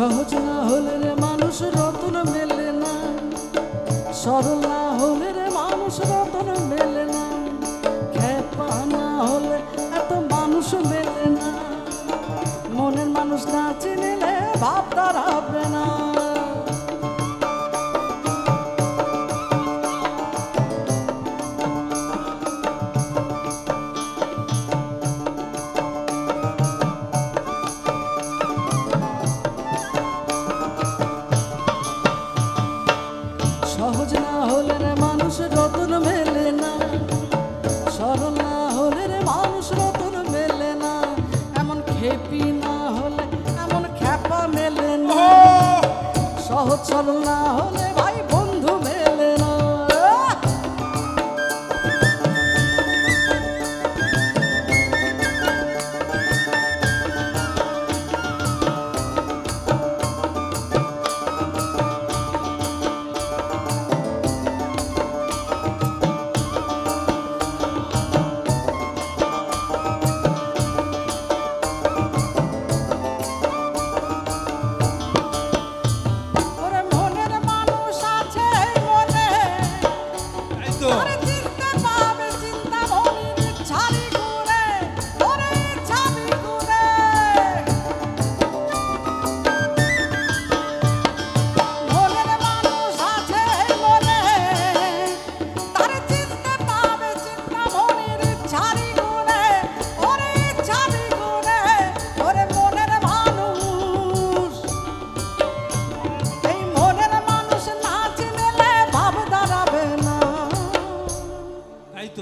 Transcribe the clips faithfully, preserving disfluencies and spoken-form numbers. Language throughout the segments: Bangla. সহজ না হলে রে মানুষ রতন মেলে না, সরল না হলে রে মানুষ রতন মেলে না, খেপা না হলে এত মানুষ মেলে না, মনের মানুষ না চিনিলে ভাব তার হবে না। সহজ না হলে রে মানুষ রতন মেলে না, সরল না হলে রে মানুষ রতন মেলে না, এমন খেপি না হলে এমন খ্যাপা মেলে না, সহজ সরল না হলে ভাই বন্ধু মেলে না।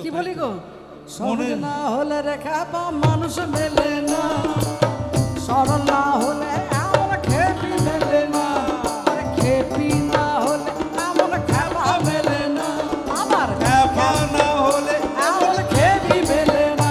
কি বলি গো, সরল না হলে রেখা বা মানুষ মেলে না, সরল না হলে আমার খেপি মেলে না, খেপি না হলে আমার খেপা মেলে না, আমার খেপা না হলে আমার খেপি মেলে না।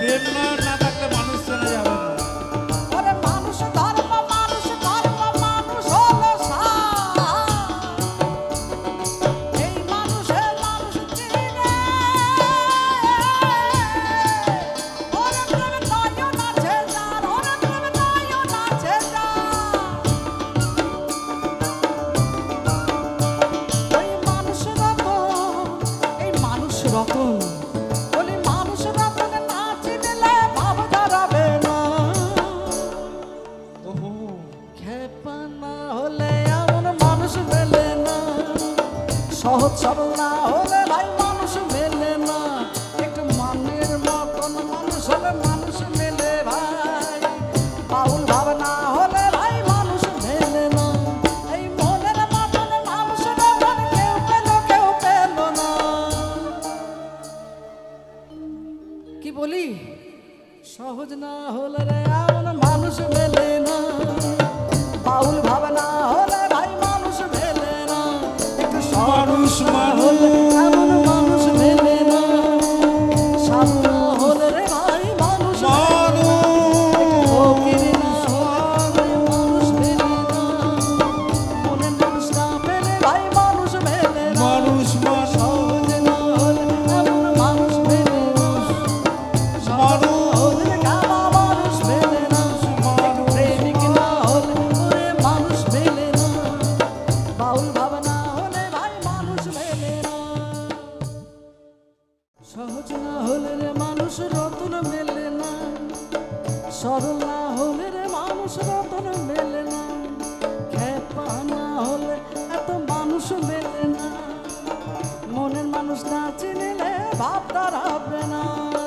প্রেম না থাকলে মানুষ চেনা যাবে না। ওরে মানুষ ধর্ম মানুষ ধর্ম মানুষ হলো সাহস, এই মানুষে মানুষ চিনে। ওরে প্রেম নয় না ছেদার, ওরে প্রেম নয় না ছেদার, এই মানুষ রতন, এই মানুষ রতন। সহজ সরল না হলে ভাই মানুষ মেলে না, একটু মনের মতন মানুষ হলে মানুষ মেলে ভাই, বাউল ভাব না হলে ভাই মানুষ মেলে না, এই মনের মতন মানুষ কেউ পেল কেউ পেল না। কি বলি, সহজ না হলে রে এমন মানুষ মেলে না, বাউল ভাব না হলে ভাই মানুষ মেলে না, একটু মানুষ না হলে এমন মানুষ মেলে না, সাধু না হলে রে ভাই মানুষ মেলে না, মানুষ মেলে। সহজ না হলে রে মানুষ রতন মেলে না, সরল না হলে রে মানুষ রতন মেলে না, খেপা না হলে এত মানুষ মেলে না, মনের মানুষ না চিনিলে ভাব তার হবে না।